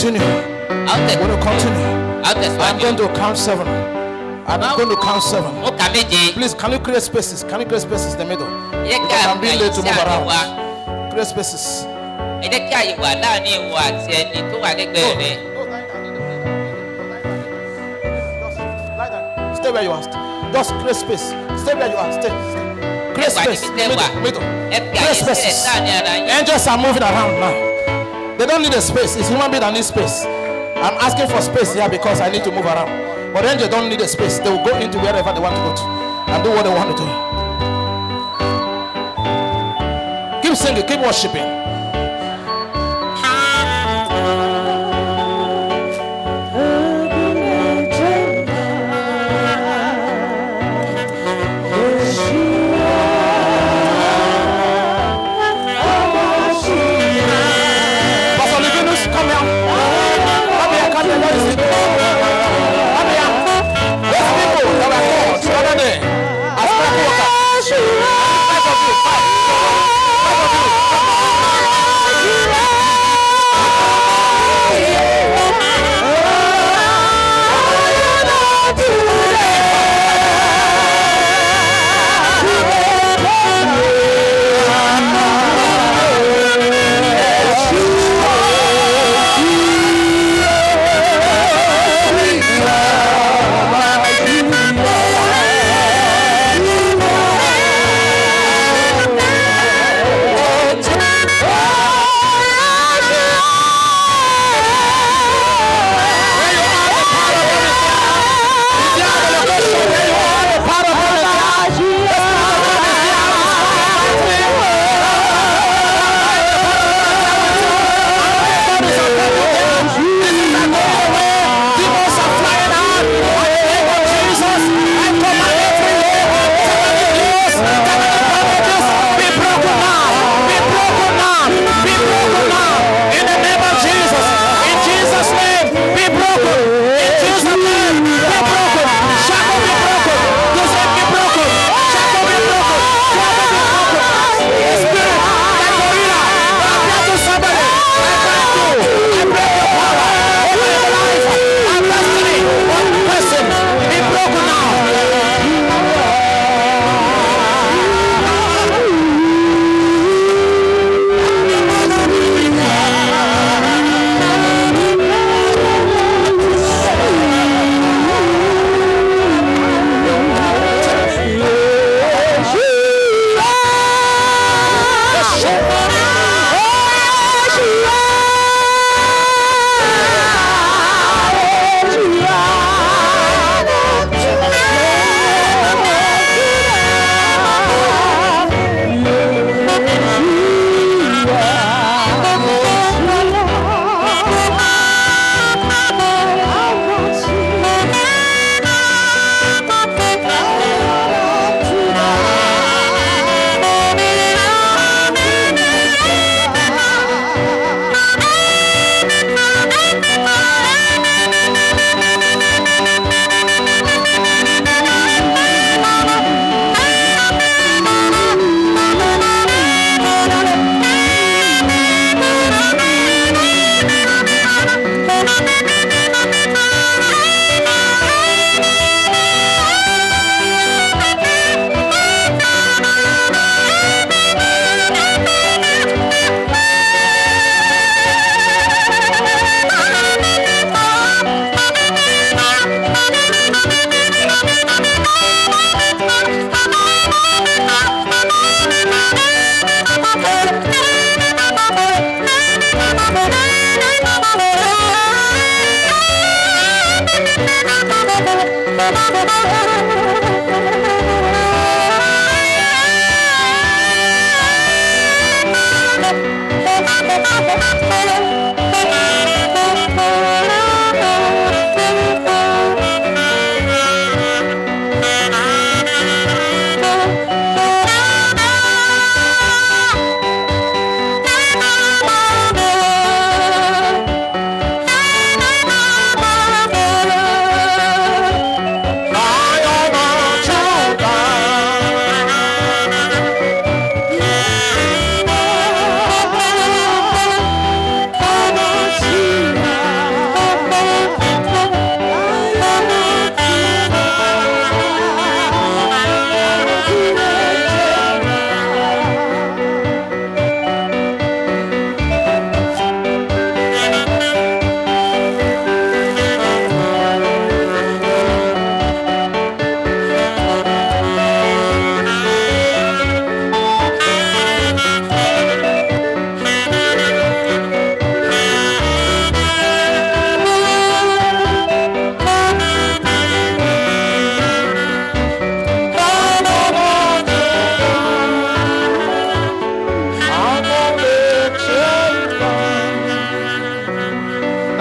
continue. I'm going to count seven. I'm going to count seven. Please, can you create spaces? Can you create spaces in the middle? Because I'm being late to move around. Create spaces. No. Stay where you are. Just create space. Stay where you are. Stay. Create space. Middle. Create spaces. Angels are moving around now. They don't need a space. It's human being that needs space. I'm asking for space here because I need to move around. But angels don't need a space. They will go into wherever they want to go to and do what they want to do. Keep singing. Keep worshiping.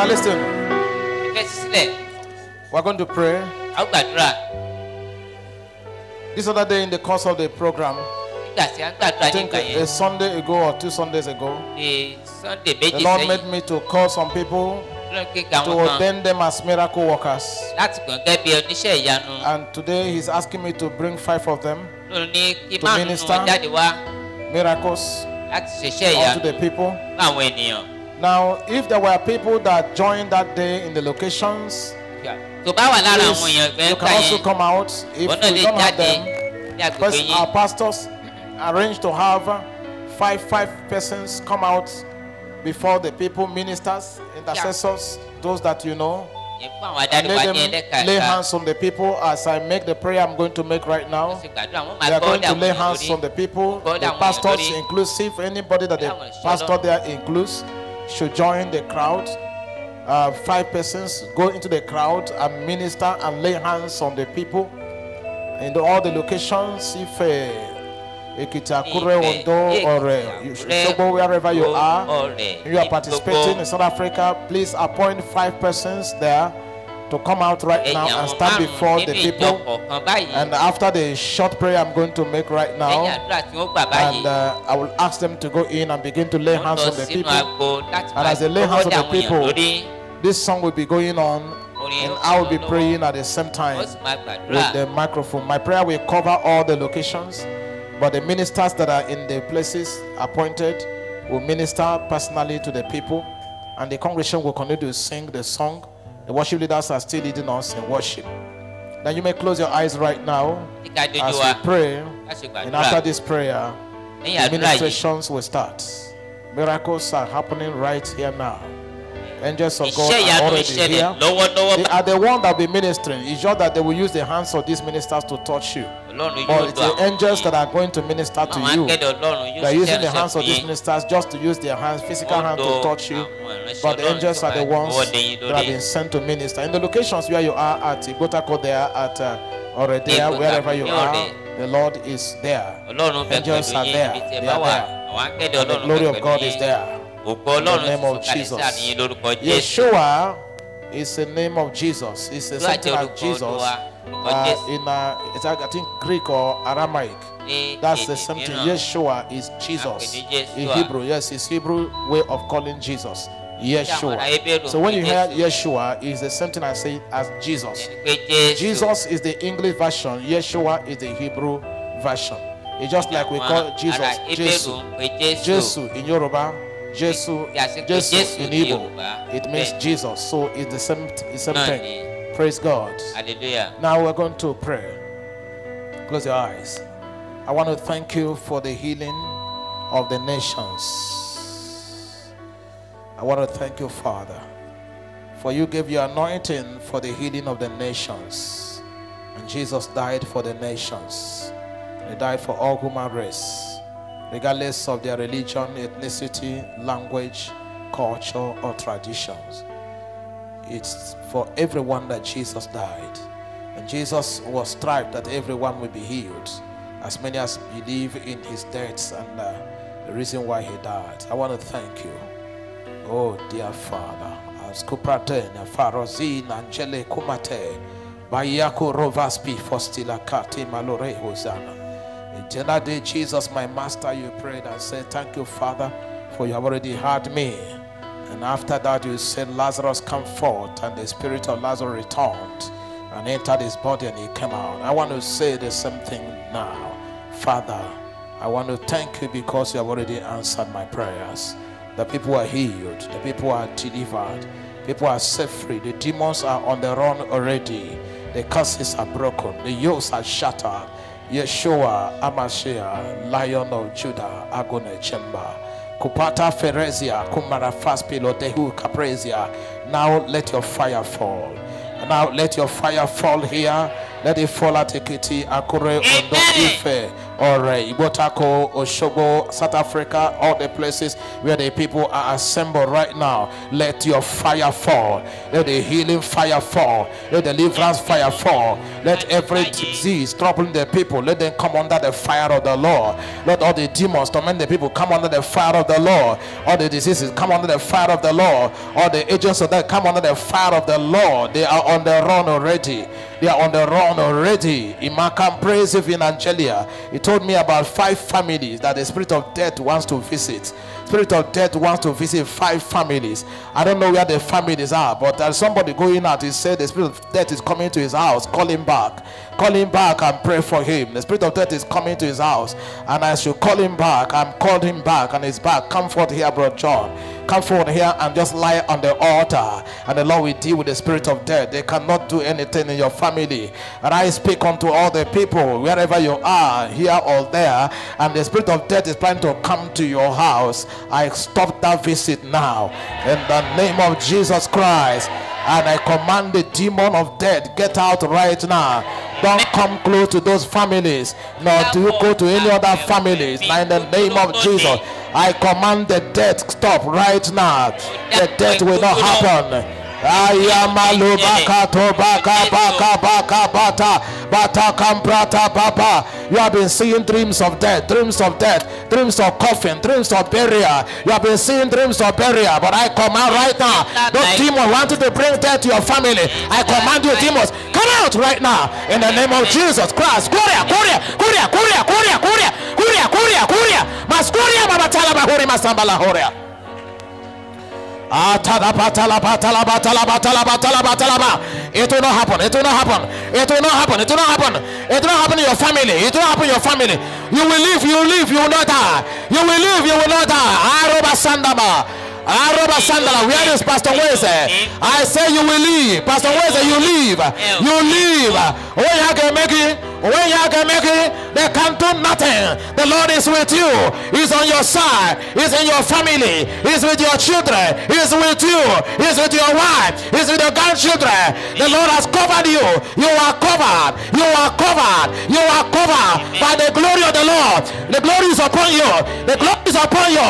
listen. We're going to pray. This other day in the course of the program, I think a Sunday ago or 2 Sundays ago, the Lord made me to call some people to ordain them as miracle workers. And today he's asking me to bring 5 of them to minister miracles unto the people. Now, if there were people that joined that day in the locations, please, you can also come out. If we don't have them, first, our pastors arrange to have five persons come out before the people, ministers, intercessors, those that you know, and let them lay hands on the people as I make the prayer I'm going to make right now. They are going to lay hands on the people, the pastors inclusive, anybody that the pastor there includes should join the crowd. 5 persons go into the crowd and minister and lay hands on the people in all the locations. If Ekitakure, Ondo, or wherever you are, you are participating in South Africa, please appoint 5 persons there to come out right now and stand before the people. And after the short prayer I'm going to make right now, and I will ask them to go in and begin to lay hands on the people. And as they lay hands on the people, this song will be going on, and I will be praying at the same time with the microphone. My prayer will cover all the locations, but the ministers that are in the places appointed will minister personally to the people, and the congregation will continue to sing the song. The worship leaders are still leading us in worship. Now you may close your eyes right now as we pray, and after this prayer, the ministrations will start. Miracles are happening right here now. Angels of God are already here. They are the ones that will be ministering. It's just that they will use the hands of these ministers to touch you. But it's the angels that are going to minister to you. They're using the hands of these ministers just to use their hands, physical hands, to touch you. But the angels are the ones that have been sent to minister. In the locations where you are, at Igotako there, at Oredia, wherever you are, the Lord is there. Angels are there. They are there. And the glory of God is there. In the name of Jesus. Yeshua is the name of Jesus. It's the same as Jesus. I think Greek or Aramaic. That's the same thing. Yeshua is Jesus. In Hebrew, yes, it's Hebrew way of calling Jesus. Yeshua. So when you hear Yeshua, it's the same thing I say as Jesus. Jesus is the English version. Yeshua is the Hebrew version. It's just like we call Jesus Jesu. Jesu in Yoruba. Jesus in Hebrew, it means Jesus, so it's the same thing. Praise God. Hallelujah. Now we're going to pray. Close your eyes. I want to thank you for the healing of the nations. I want to thank you, Father, for you gave your anointing for the healing of the nations. And Jesus died for the nations. He died for all human race, regardless of their religion, ethnicity, language, culture, or traditions. It's for everyone that Jesus died. And Jesus was striped that everyone will be healed, as many as believe in his death and the reason why he died. I want to thank you. Oh, dear Father. In that day, Jesus, my master, you prayed and said, thank you, Father, for you have already heard me. And after that, you said, Lazarus, come forth. And the spirit of Lazarus returned and entered his body, and he came out. I want to say the same thing now. Father, I want to thank you because you have already answered my prayers. The people are healed. The people are delivered. People are set free. The demons are on the run already. The curses are broken. The yokes are shattered. Yeshua, Amashia, Lion of Judah, Agone Chemba, Kupata Ferezia, Kumara Faspilo Dehu Caprezia. Now let your fire fall. Now let your fire fall here. Let it fall at Ekiti, Akure Ondo Ife. or Ibotako, Oshobo, South Africa, all the places where the people are assembled right now. Let your fire fall. Let the healing fire fall. Let the deliverance fire fall. Let every disease troubling the people, let them come under the fire of the Lord. Let all the demons torment the people come under the fire of the Lord. All the diseases come under the fire of the Lord. All the agents of that come under the fire of the Lord. They are on the run already. They are on the run already. Imakam praise in Angelia. He told me about 5 families that the spirit of death wants to visit. Spirit of death wants to visit 5 families. I don't know where the families are, but there's somebody going out. He said the spirit of death is coming to his house. Call him back. Call him back and pray for him. The spirit of death is coming to his house, and I should call him back. I'm called him back, and he's back. Come forth here, Brother John. Come forward here and just lie on the altar, and the Lord will deal with the spirit of death. They cannot do anything in your family. And I speak unto all the people, wherever you are, here or there, and the spirit of death is planning to come to your house. I stop that visit now in the name of Jesus Christ, and I command the demon of death, get out right now. Don't come close to those families, nor do you go to any other families. Now in the name of Jesus, I command the death stop right now. The death will not happen. You have been seeing dreams of death, dreams of death, dreams of coffin, dreams of burial. You have been seeing dreams of burial, but I command right now, those demons wanted to bring death to your family, I command you demons, come out right now in the name of Jesus Christ. It will not happen. It will not happen. It will not happen. It will not happen. It will not happen in your family. It will not happen in your family. You will live. You will live. You will not die. You will live. You will not die. Aroba Sandama. Aroba Sandala. Where is Pastor Wesley? I say you will live. Pastor Wesley, you live. You live. When you can make it, when you can make it, they can't do nothing. The Lord is with you. He's on your side. He's in your family. He's with your children. He's with you. He's with your wife. He's with your grandchildren. The Lord has covered you. You are covered. You are covered. You are covered by the glory of the Lord. The glory is upon you. The glory is upon you.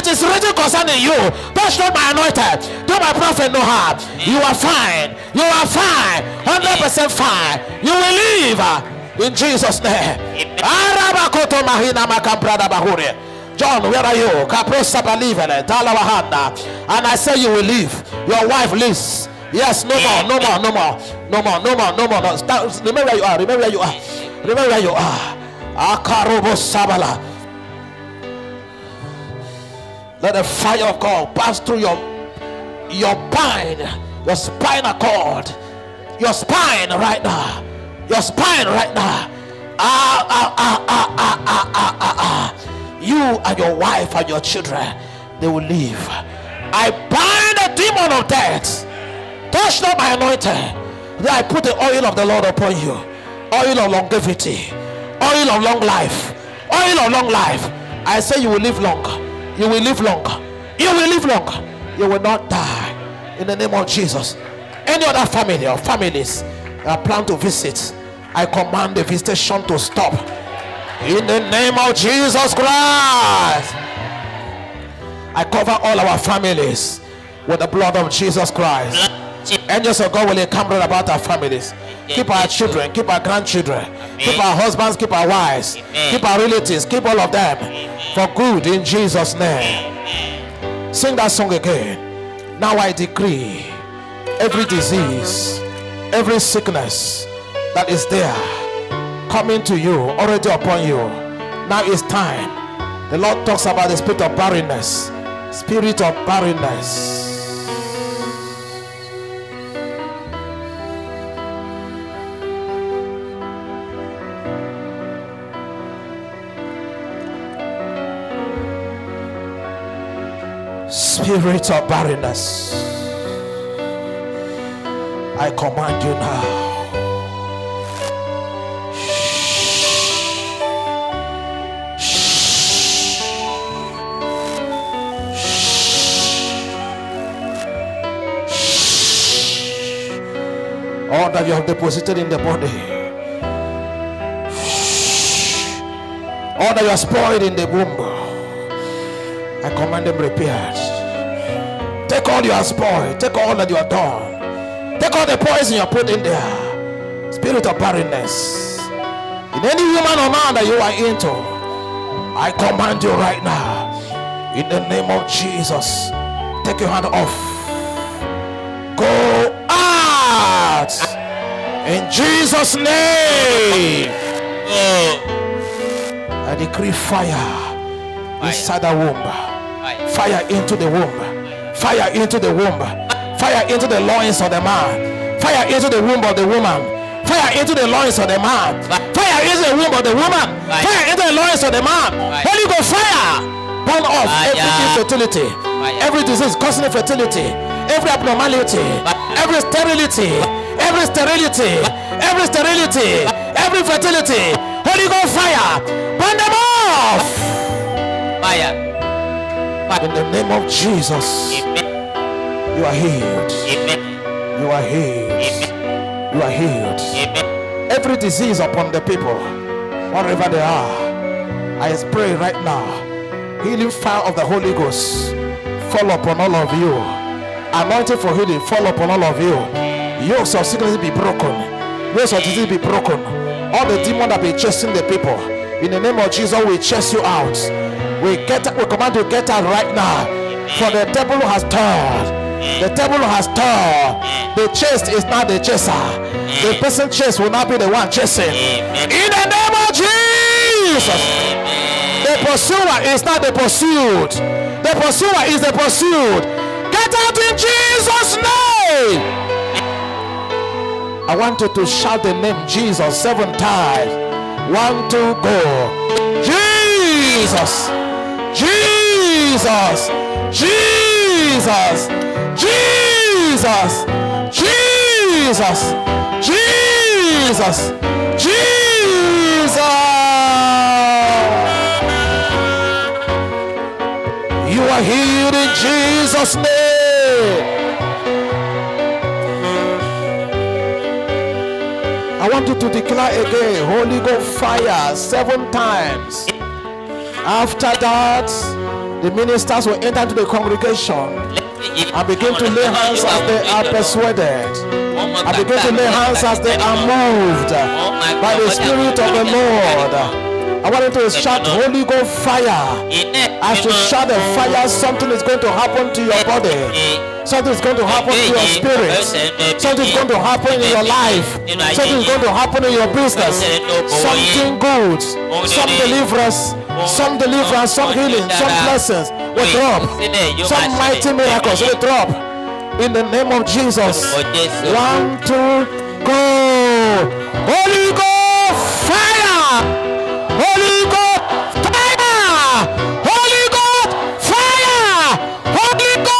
It is written concerning you. Touch not my anointed. Do my prophet no harm. You are fine. You are fine. 100% fine. You will live. In Jesus' name. John, where are you? And I say you will leave. Your wife lives. Yes, no more, no more, no more, no more, no more, no more. No. Start, remember where you are. Remember where you are. Remember where you are. Let the fire of God pass through your spine, your spinal cord, your spine right now. Your spine right now. You and your wife and your children, they will live. I bind the demon of death. Touch not my anointed. Then I put the oil of the Lord upon you. Oil of longevity. Oil of long life. Oil of long life. I say you will live long. You will live long. You will live long. You will not die. In the name of Jesus. Any other family or families I plan to visit, I command the visitation to stop in the name of Jesus Christ. I cover all our families with the blood of Jesus Christ. Angels of God will encamp round about our families. Keep our children, keep our grandchildren, keep our husbands, keep our wives, keep our relatives, keep all of them for good in Jesus' name. Sing that song again. Now I decree every disease, every sickness that is there coming to you, already upon you, now is time. The Lord talks about the spirit of barrenness. Spirit of barrenness. Spirit of barrenness. I command you now. Shh. Shh. Shh. Shh. All that you have deposited in the body, shh. All that you are spoiled in the womb, I command them repaired. Take all you are spoiled. Take all that you are done. Take all the poison you are put in there. Spirit of barrenness. In any human or man that you are into, I command you right now. In the name of Jesus. Take your hand off. Go out. In Jesus' name. I decree fire inside the womb. Fire into the womb. Fire into the womb. Fire into the loins of the man. Fire into the womb of the woman. Fire into the loins of the man. Fire into the womb of the woman. Fire into the loins of the man. Holy Ghost fire. Burn off every infertility. Every disease causing infertility. Every abnormality. Every sterility. Every sterility. Every sterility. Every fertility. Holy Ghost fire. Burn them off. Fire. In the name of Jesus. Amen. You are healed. Amen. You are healed. Amen. You are healed. Amen. Every disease upon the people, wherever they are, I pray right now, healing fire of the Holy Ghost fall upon all of you. Anointing for healing fall upon all of you. Yokes of sickness be broken. Yokes of disease be broken. All the demons that be chasing the people, in the name of Jesus, we chase you out. We command you get out right now. For the devil has turned. The devil has turned. The chase is not the chaser. The person chased will not be the one chasing. In the name of Jesus. The pursuer is not the pursued. The pursuer is the pursued. Get out in Jesus' name. I want you to shout the name Jesus 7 times. 1, 2, go. Jesus. Jesus, Jesus, Jesus, Jesus, Jesus, Jesus. You are healed in Jesus' name. I want you to declare again, Holy Ghost fire 7 times. After that, the ministers will enter into the congregation and begin to lay hands as they are persuaded. I begin to lay hands as they are moved by the Spirit of the Lord. I want you to shout Holy Ghost fire. As you shout the fire, something is going to happen to your body. Something is going to happen to your spirit. Something is going to happen in your life. Something is going to happen in your business. Something good. Some deliverance. Some deliverance. Some healing. Some blessings will drop. Some mighty miracles will drop. In the name of Jesus. 1, 2, go. Holy Ghost fire. Holy Ghost fire. Holy Ghost fire. Holy Ghost fire.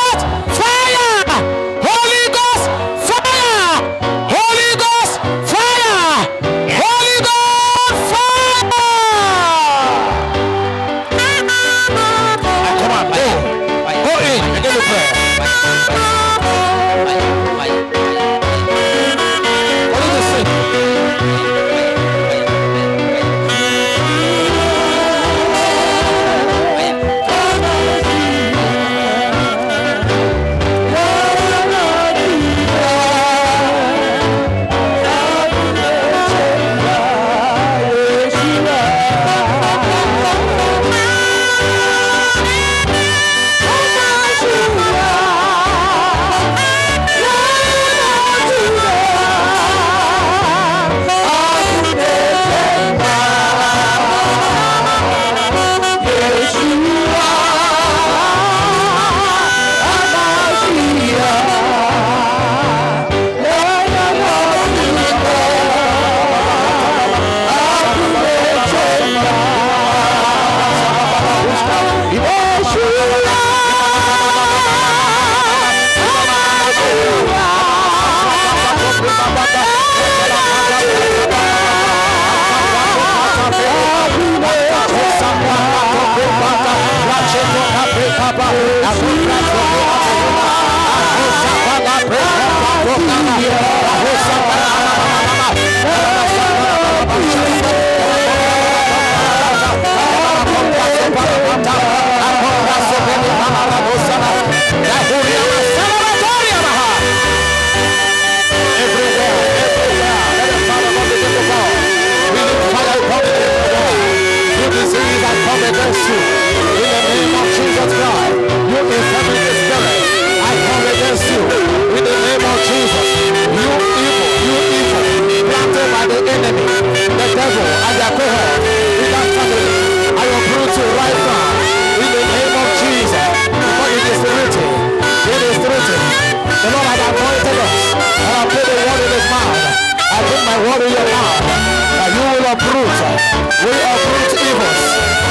We uproot evils.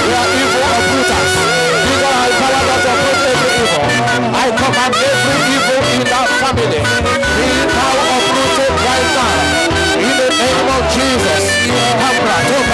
We are evil uprooters. You know I power that uproot every evil. I command every evil in our family. Be now uprooted right now. In the name of Jesus. You are now a miracle.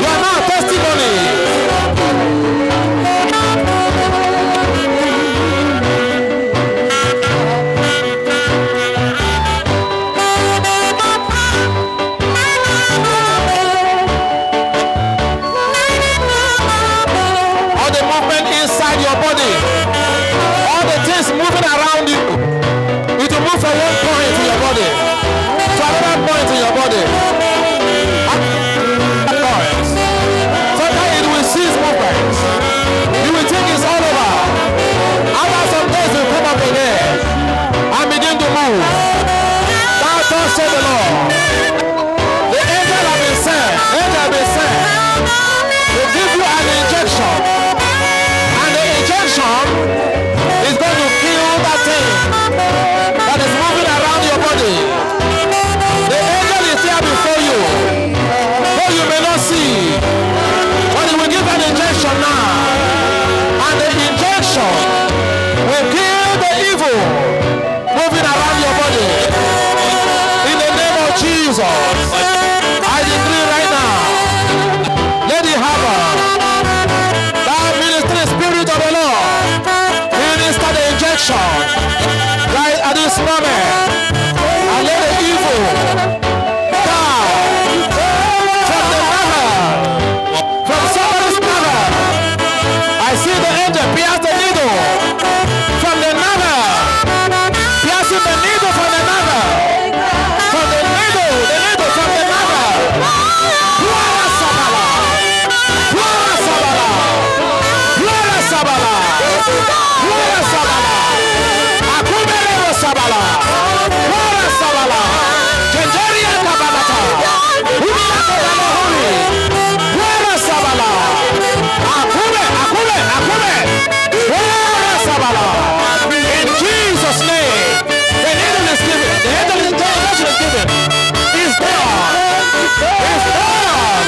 You are now a testimony. I decree right now, let it happen. That ministry spirit of the Lord, minister the injection right at this moment, and let the evil die from the heaven, from somebody's heaven. I see the angel pierce the needle from the heaven, piercing the needle from the heaven. In Jesus' name, the needle is given. The needle is given. It's done. It's done.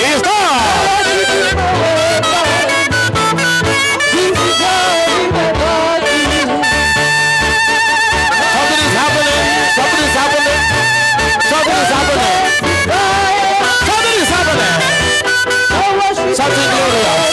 It's done. Something is happening. Something is happening. Something is happening. Something is happening. Something glorious.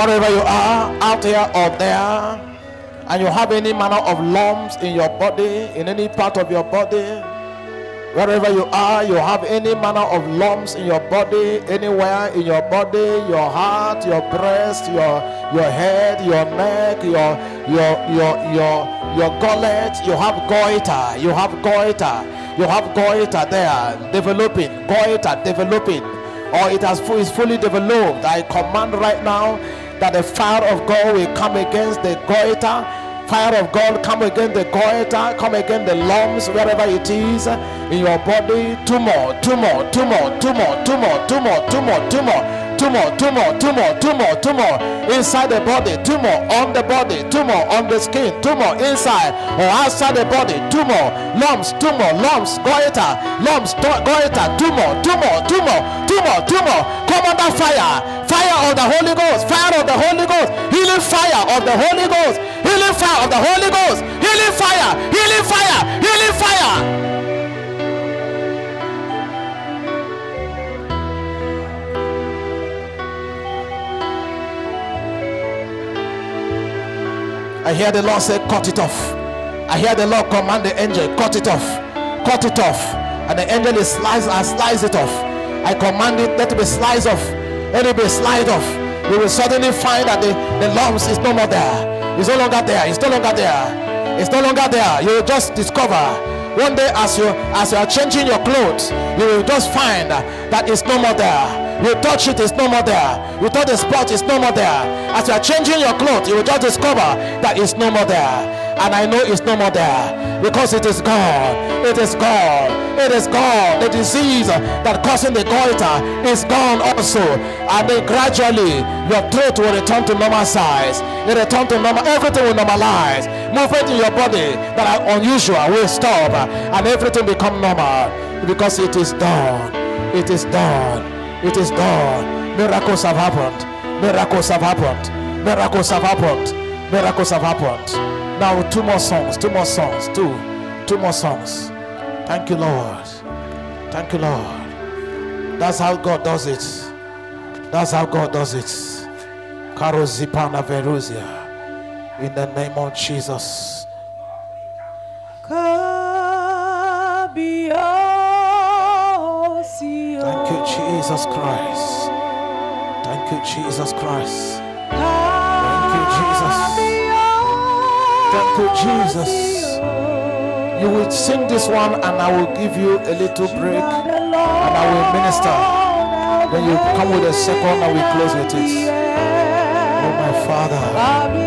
Wherever you are, out here or there, and you have any manner of lumps in your body, in any part of your body, wherever you are, you have any manner of lumps in your body, anywhere in your body, your heart, your breast, your head, your neck, your gullet. You have goiter, you have goiter, you have goiter there, developing, goiter developing, or it is fully developed. I command right now that the fire of God will come against the goiter. Fire of God, come against the goiter, come against the lumps, wherever it is in your body. Tumor inside the body, tumor on the body, tumor on the skin, tumor inside or outside the body, tumor, lumps, goiter, lumps, goiter, tumor. Come under fire of the Holy Ghost, fire of the Holy Ghost, healing fire of the Holy Ghost, healing fire of the Holy Ghost, healing fire, healing fire, healing fire. I hear the Lord say, cut it off. I hear the Lord command the angel, cut it off, cut it off. And the angel is slice it off. I command it, let it be sliced off, let it be slide off. You will suddenly find that the lumps is no more there. It's no longer there, it's no longer there, it's no longer there. You will just discover. One day as you are changing your clothes, you will just find that it's no more there. You touch it, it's no more there. You touch the spot, it's no more there. As you are changing your clothes, you will just discover that it's no more there. And I know it's no more there, because it is gone. It is gone. It is gone. The disease that causing the goiter is gone also. And then gradually your throat will return to normal size. It will return to normal. Everything will normalize. Movement in your body that are unusual will stop, and everything become normal, because it is done. It is done. It is done. Miracles have happened. Miracles have happened. Miracles have happened. Miracles have happened. Now two more songs, two more songs. Thank you, Lord. Thank you, Lord. That's how God does it. That's how God does it. Karozipana Veruzia. In the name of Jesus. Thank you, Jesus Christ. Thank you, Jesus Christ. Thank you, Jesus. Thank you, Jesus. You will sing this one, and I will give you a little break, and I will minister. When you come with a second, I will close with it. Oh, my Father.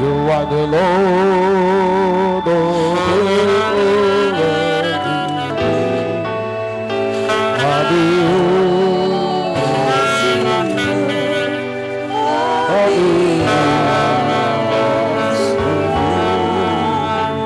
You are the Lord.